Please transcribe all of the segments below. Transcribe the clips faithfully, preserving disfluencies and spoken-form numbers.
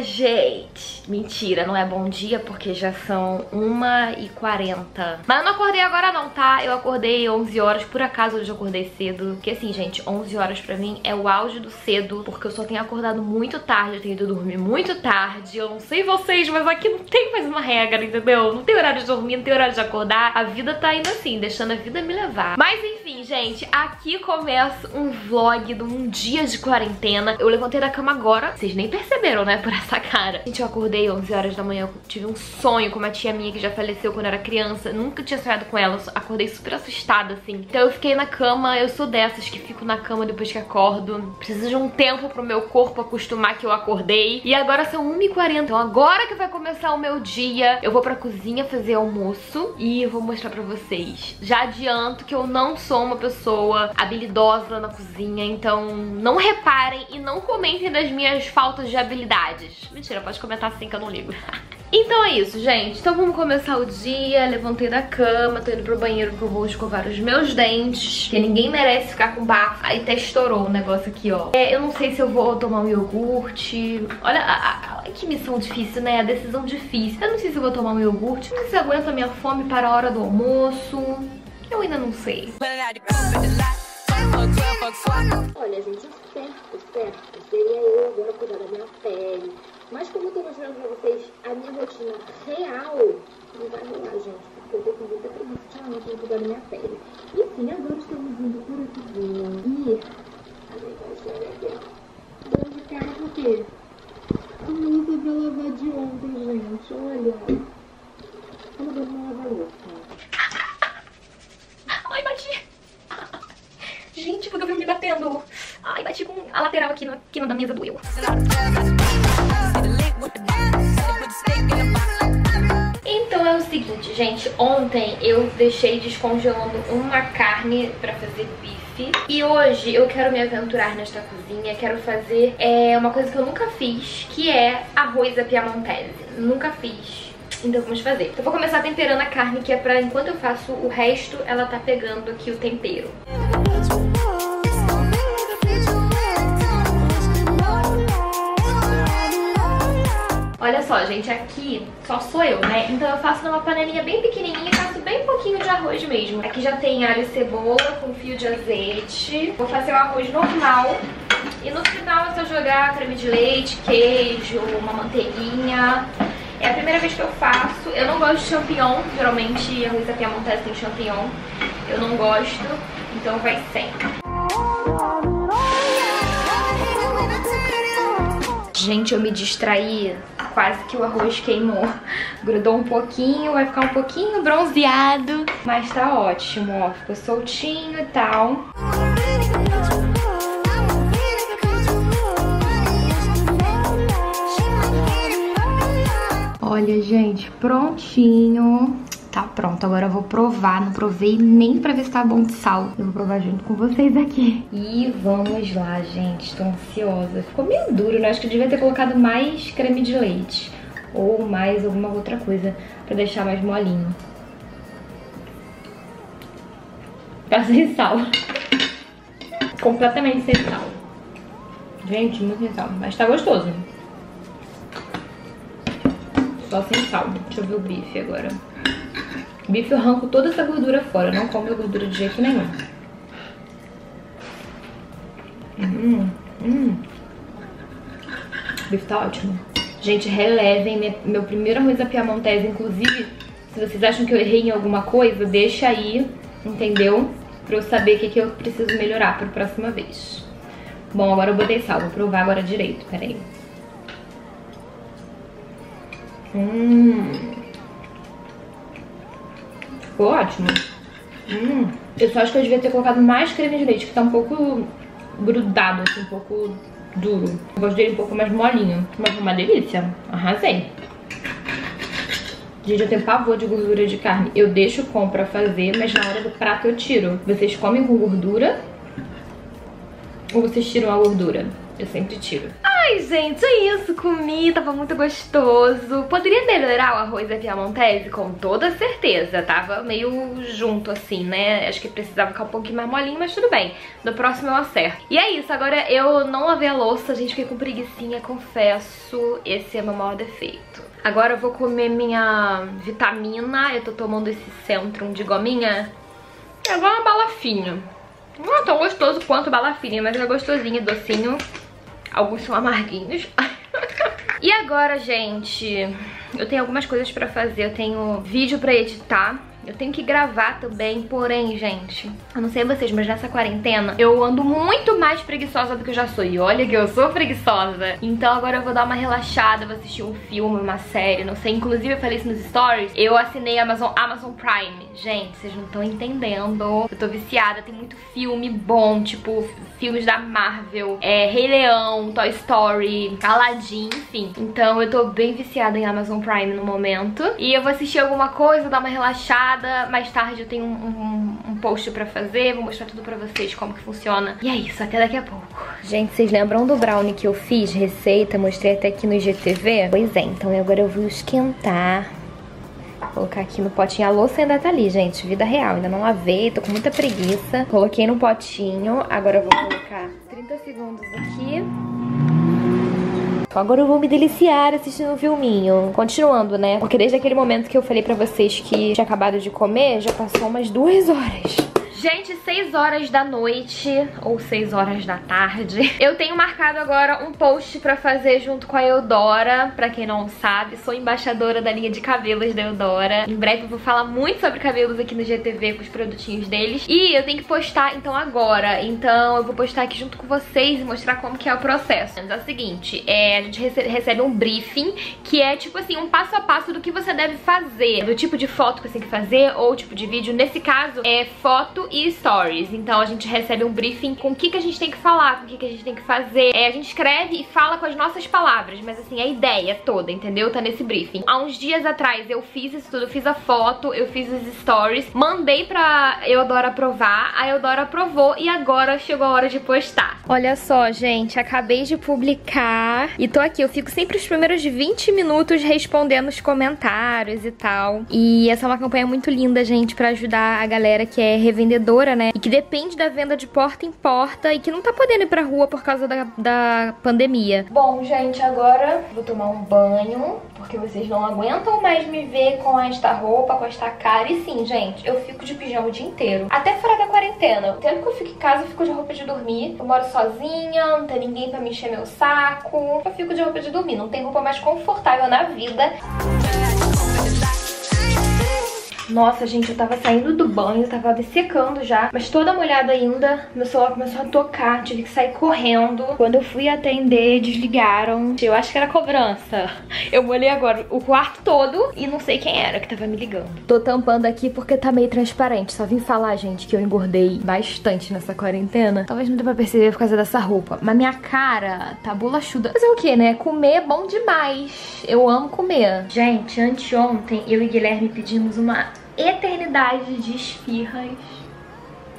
dia, gente! Mentira, não é bom dia porque já são uma e quarenta. Mas eu não acordei agora não, tá? Eu acordei onze horas, por acaso hoje eu acordei cedo. Porque assim, gente, onze horas pra mim é o auge do cedo, porque eu só tenho acordado muito tarde, eu tenho ido dormir muito tarde. Eu não sei vocês, mas aqui não tem mais uma regra, entendeu? Não tem horário de dormir, não tem horário de acordar. A vida tá indo assim, deixando a vida me levar. Mas enfim, gente, aqui começa um vlog de um dia de quarentena. Eu levantei da cama agora, vocês nem perceberam, né, por essa cara. Gente, eu acordei onze horas da manhã, eu tive um sonho com uma tia minha que já faleceu quando eu era criança. Nunca tinha sonhado com ela, eu acordei super assustada, assim. Então eu fiquei na cama, eu sou dessas que fico na cama depois que acordo. Preciso de um tempo pro meu corpo acostumar que eu acordei. E agora são uma e quarenta, então agora que vai começar o meu dia, eu vou pra cozinha fazer almoço e eu vou mostrar pra vocês. Já adianto que eu não sou uma pessoa habilidosa na cozinha, então não reparem e não comentem das minhas faltas de habilidades. Mentira, pode comentar assim que eu não ligo. Então é isso, gente. Então vamos começar o dia. Levantei da cama, tô indo pro banheiro que eu vou escovar os meus dentes, porque ninguém merece ficar com bafo. Aí até estourou o negócio aqui, ó. É, eu não sei se eu vou tomar um iogurte. Olha, a, a, que missão difícil, né? A decisão difícil. Eu não sei se eu vou tomar um iogurte, não sei se eu aguento a minha fome para a hora do almoço. Eu ainda não sei. Olha, gente, certo, certo seria eu agora cuidar da minha pele. Mas como eu tô mostrando pra vocês a minha rotina real, não vai rolar, gente, porque eu tô com muita preguiça ultimamente pra cuidar da minha pele. Enfim, agora estamos indo por aqui. E a gente vai estar aqui, ó. Dando de cara por quê? A louça pra lavar de ontem, gente, olha. Como eu vou lavar a louça? Ai, bati! Gente, porque eu vi me batendo. Ai, bati com a lateral aqui na, aqui na mesa, doeu. Então é o seguinte, gente. Ontem eu deixei descongelando uma carne pra fazer bife. E hoje eu quero me aventurar nesta cozinha. Quero fazer é, uma coisa que eu nunca fiz, que é arroz à piamontese. Nunca fiz. Então vamos fazer. Então eu vou começar temperando a carne, que é pra enquanto eu faço o resto, ela tá pegando aqui o tempero. Olha só, gente, aqui só sou eu, né? Então eu faço numa panelinha bem pequenininha e faço bem pouquinho de arroz mesmo. Aqui já tem alho e cebola com fio de azeite. Vou fazer o arroz normal. E no final é só jogar creme de leite, queijo, uma manteiguinha. É a primeira vez que eu faço. Eu não gosto de champignon. Geralmente arroz à piamontese tem champignon. Eu não gosto, então vai sem. Gente, eu me distraí. Quase que o arroz queimou. Grudou um pouquinho, vai ficar um pouquinho bronzeado. Mas tá ótimo, ó. Ficou soltinho e tal. Olha, gente, prontinho. Tá pronto, agora eu vou provar. Não provei nem pra ver se tá bom de sal. Eu vou provar junto com vocês aqui. E vamos lá, gente. Tô ansiosa. Ficou meio duro, né? Acho que eu devia ter colocado mais creme de leite. Ou mais alguma outra coisa pra deixar mais molinho. Tá sem sal. Completamente sem sal. Gente, muito sem sal. Mas tá gostoso. Só sem sal. Deixa eu ver o bife agora. Bife eu arranco toda essa gordura fora. Eu não como gordura de jeito nenhum. Hum, hum. O bife tá ótimo. Gente, relevem meu primeiro arroz à piamontese. Inclusive, se vocês acham que eu errei em alguma coisa, deixa aí, entendeu? Pra eu saber o que, que eu preciso melhorar pra próxima vez. Bom, agora eu botei sal. Vou provar agora direito. Pera aí. Hum, ficou ótimo. Hum, eu só acho que eu devia ter colocado mais creme de leite, que tá um pouco grudado, assim, um pouco duro. Eu gosto dele um pouco mais molinho, mas é uma delícia. Arrasei. Gente, eu tenho pavor de gordura de carne. Eu deixo com pra fazer, mas na hora do prato eu tiro. Vocês comem com gordura? Ou vocês tiram a gordura? Eu sempre tiro. Mas, gente, é isso. Comi, tava muito gostoso. Poderia melhorar o arroz à piamontese? Com toda certeza. Tava meio junto, assim, né? Acho que precisava ficar um pouquinho mais molinho, mas tudo bem. No próximo eu acerto. E é isso. Agora eu não lavei a louça, gente. Fiquei com preguicinha, confesso. Esse é meu maior defeito. Agora eu vou comer minha vitamina. Eu tô tomando esse Centrum de gominha. É igual uma balafinha. Não é tão gostoso quanto balafinha, mas é gostosinho, docinho. Alguns são amarguinhos. E agora, gente, eu tenho algumas coisas pra fazer. Eu tenho vídeo pra editar. Eu tenho que gravar também, porém, gente, eu não sei vocês, mas nessa quarentena eu ando muito mais preguiçosa do que eu já sou. E olha que eu sou preguiçosa. Então agora eu vou dar uma relaxada, vou assistir um filme, uma série, não sei. Inclusive eu falei isso nos stories, eu assinei a Amazon, Amazon Prime. Gente, vocês não estão entendendo. Eu tô viciada, tem muito filme bom, tipo filmes da Marvel, é, Rei Leão, Toy Story, Aladdin, enfim. Então eu tô bem viciada em Amazon Prime no momento. E eu vou assistir alguma coisa, dar uma relaxada. Mais tarde eu tenho um, um, um post pra fazer, vou mostrar tudo pra vocês como que funciona. E é isso, até daqui a pouco. Gente, vocês lembram do brownie que eu fiz? Receita, mostrei até aqui no I G T V? Pois é, então agora eu vou esquentar. Colocar aqui no potinho. A louça ainda tá ali, gente, vida real. Ainda não lavei, tô com muita preguiça. Coloquei no potinho, agora eu vou colocar trinta segundos aqui. Agora eu vou me deliciar assistindo um filminho. Continuando, né? Porque desde aquele momento que eu falei pra vocês que tinha acabado de comer, já passou umas duas horas. Gente, seis horas da noite, ou seis horas da tarde, eu tenho marcado agora um post pra fazer junto com a Eudora. Pra quem não sabe, sou embaixadora da linha de cabelos da Eudora. Em breve eu vou falar muito sobre cabelos aqui no G T V, com os produtinhos deles. E eu tenho que postar, então, agora. Então eu vou postar aqui junto com vocês e mostrar como que é o processo. É o seguinte, é, a gente recebe um briefing, que é tipo assim, um passo a passo do que você deve fazer. Do tipo de foto que você tem que fazer, ou tipo de vídeo. Nesse caso, é foto e stories. Então a gente recebe um briefing com o que, que a gente tem que falar, com o que, que a gente tem que fazer. É, a gente escreve e fala com as nossas palavras, mas assim, a ideia toda, entendeu? Tá nesse briefing. Há uns dias atrás eu fiz isso tudo, eu fiz a foto, eu fiz os stories, mandei pra Eudora aprovar, a Eudora aprovou e agora chegou a hora de postar. Olha só, gente, acabei de publicar e tô aqui, eu fico sempre os primeiros vinte minutos respondendo os comentários e tal. E essa é uma campanha muito linda, gente, pra ajudar a galera que é revendedora, né? E que depende da venda de porta em porta e que não tá podendo ir pra rua por causa da, da pandemia. Bom, gente, agora vou tomar um banho, porque vocês não aguentam mais me ver com esta roupa, com esta cara. E sim, gente, eu fico de pijama o dia inteiro. Até fora da quarentena. O tempo que eu fico em casa, eu fico de roupa de dormir. Eu moro sozinha, não tem ninguém pra me encher meu saco. Eu fico de roupa de dormir. Não tem roupa mais confortável na vida. Nossa, gente, eu tava saindo do banho, tava me secando já, mas toda molhada ainda. Meu celular começou a tocar, tive que sair correndo. Quando eu fui atender, desligaram. Eu acho que era cobrança. Eu molhei agora o quarto todo e não sei quem era que tava me ligando. Tô tampando aqui porque tá meio transparente. Só vim falar, gente, que eu engordei bastante nessa quarentena. Talvez não dê pra perceber por causa dessa roupa, mas minha cara tá bolachuda. Mas é o que, né? Comer é bom demais. Eu amo comer. Gente, anteontem eu e Guilherme pedimos uma eternidade de esfirras.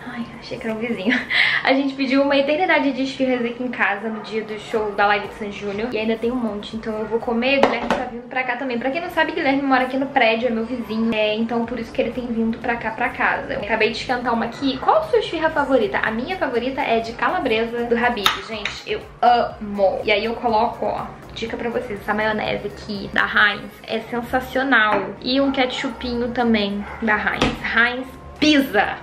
Ai, achei que era um vizinho. A gente pediu uma eternidade de esfirras aqui em casa no dia do show da live de São Júnior. E ainda tem um monte, então eu vou comer. O Guilherme tá vindo pra cá também. Pra quem não sabe, Guilherme mora aqui no prédio, é meu vizinho. É, então por isso que ele tem vindo pra cá, pra casa. Eu acabei de esquentar uma aqui. Qual a sua esfirra favorita? A minha favorita é de calabresa do Habib. Gente, eu amo. E aí eu coloco, ó, dica pra vocês, essa maionese aqui da Heinz é sensacional. E um ketchupinho também da Heinz. Heinz Pizza.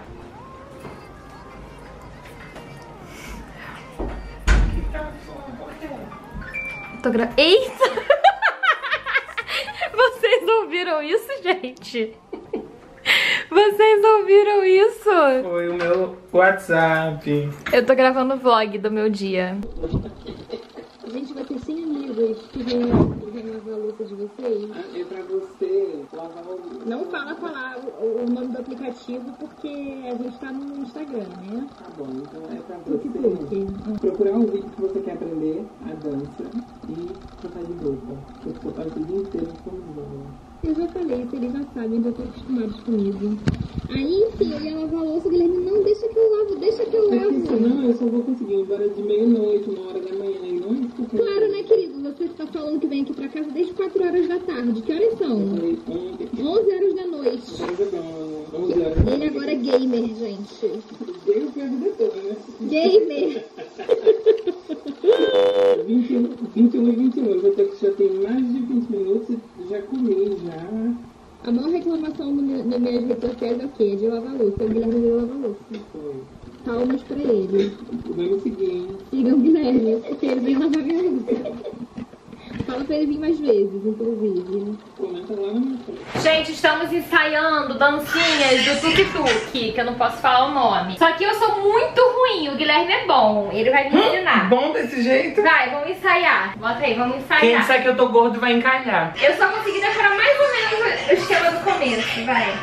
Tô gra... Eita! Vocês ouviram isso, gente? Vocês ouviram isso? Foi o meu WhatsApp. Eu tô gravando o vlog do meu dia. A gente vai ter cem amigos. lavar a louça de vocês. É pra você lavar a louça. Não fala falar o, o nome do aplicativo porque a gente tá no Instagram, né? Tá bom, então é pra você é. procurar um vídeo que você quer aprender a dança e trocar de roupa. Porque eu passo o dia inteiro com... Eu já falei, se eles já sabem, já estão acostumados comigo. Aí, enfim, eu ia lavar a louça, o Guilherme, não, deixa que eu lavo, deixa que eu lavo. É que, não, eu só vou conseguir embora de meia-noite, uma hora da manhã, e não é isso que eu... Claro, né, querido? Você está falando que vem aqui pra casa desde quatro horas da tarde. Que horas são? onze horas da noite. onze horas. Ele agora é gamer, gente. Gamer foi a vida toda, né? Gamer! vinte e um e vinte e um, eu vou ter que já tem mais de vinte minutos e já comi, já. A maior reclamação nas minhas redes sociais é o quê? De lavar louça. O Guilherme deu lavar louça. Foi. Palmas pra ele. Vamos seguir, hein? Sigam o Guilherme, porque ele vem lavar minha louça. Fala pra ele vir mais vezes, inclusive. Comenta lá no meu vídeo. Gente, estamos ensaiando dancinhas do tuk-tuk, que eu não posso falar o nome. Só que eu sou muito ruim, o Guilherme é bom. Ele vai me ensinar. Bom desse jeito? Vai, vamos ensaiar. Bota aí, vamos ensaiar. Quem disser que eu tô gordo vai encalhar. Eu só consegui decorar mais ou menos o esquema do começo, vai.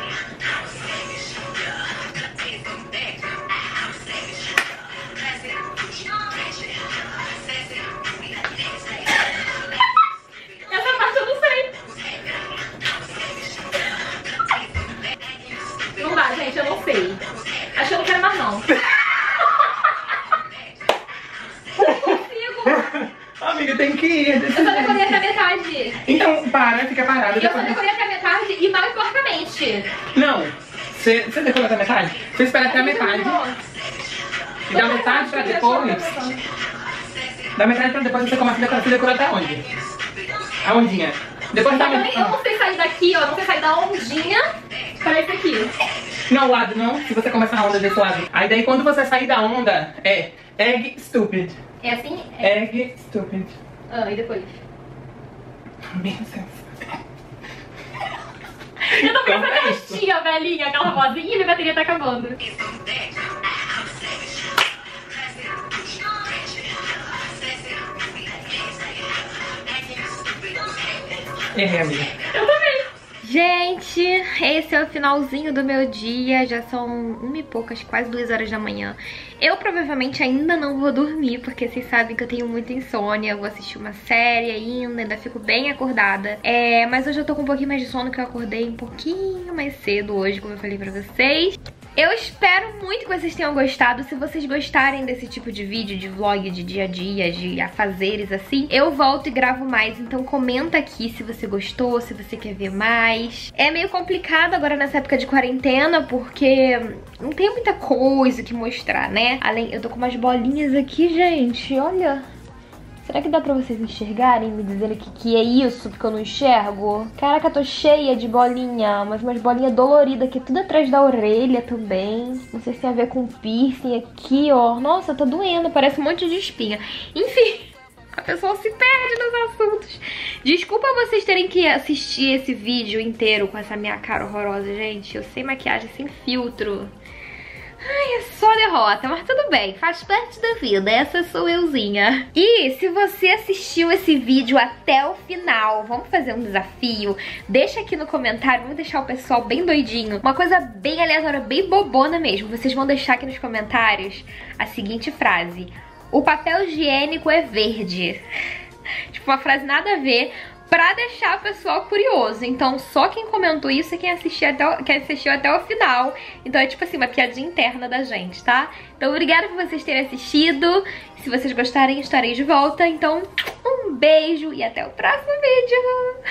Gente, eu não sei. Acho que eu não quero mais, não. Eu consigo. Amiga, tem que ir. Eu só decorei até metade. Então, para, fica parada. Eu só decorei até metade e mal porcamente. Não, você decorou até metade? Você espera até a metade. E dá metade pra depois? Dá metade pra depois, você começa a decorar. Você decorou até onde? A ondinha. Depois da metade. Eu não sei sair daqui, ó. Eu não sei sair da ondinha pra esse aqui. Não, lado não, se você começar a onda desse lado. Aí daí quando você sair da onda, é egg stupid. É assim? É. Egg stupid. Ah, e depois? Meu Deus. Eu tô pensando então, aquela é tia velhinha, aquela vozinha, e minha bateria tá acabando. Errei, amiga. Eu também. Gente, esse é o finalzinho do meu dia, já são uma e poucas, quase duas horas da manhã. Eu provavelmente ainda não vou dormir, porque vocês sabem que eu tenho muita insônia, eu vou assistir uma série ainda, ainda fico bem acordada. É, mas hoje eu tô com um pouquinho mais de sono, que eu acordei um pouquinho mais cedo hoje, como eu falei pra vocês. Eu espero muito que vocês tenham gostado. Se vocês gostarem desse tipo de vídeo, de vlog, de dia a dia, de afazeres assim, eu volto e gravo mais. Então comenta aqui se você gostou, se você quer ver mais. É meio complicado agora nessa época de quarentena, porque não tem muita coisa que mostrar, né? Além, eu tô com umas bolinhas aqui, gente, olha. Será que dá pra vocês enxergarem? Me dizerem o que, que é isso, porque eu não enxergo. Caraca, eu tô cheia de bolinha. Mas umas bolinhas doloridas aqui, tudo atrás da orelha também. Não sei se tem a ver com piercing aqui, ó. Nossa, tá doendo, parece um monte de espinha. Enfim, a pessoa se perde nos assuntos. Desculpa vocês terem que assistir esse vídeo inteiro com essa minha cara horrorosa, gente. Eu sem maquiagem, sem filtro. Ai, é só derrota, mas tudo bem, faz parte da vida, essa sou euzinha. E se você assistiu esse vídeo até o final, vamos fazer um desafio? Deixa aqui no comentário, vamos deixar o pessoal bem doidinho. Uma coisa bem aleatória, bem bobona mesmo. Vocês vão deixar aqui nos comentários a seguinte frase: o papel higiênico é verde. Tipo, uma frase nada a ver, pra deixar o pessoal curioso. Então só quem comentou isso é quem assistiu até o, quem assistiu até o final. Então é tipo assim, uma piadinha interna da gente, tá? Então obrigada por vocês terem assistido. Se vocês gostarem, estarei de volta. Então um beijo e até o próximo vídeo.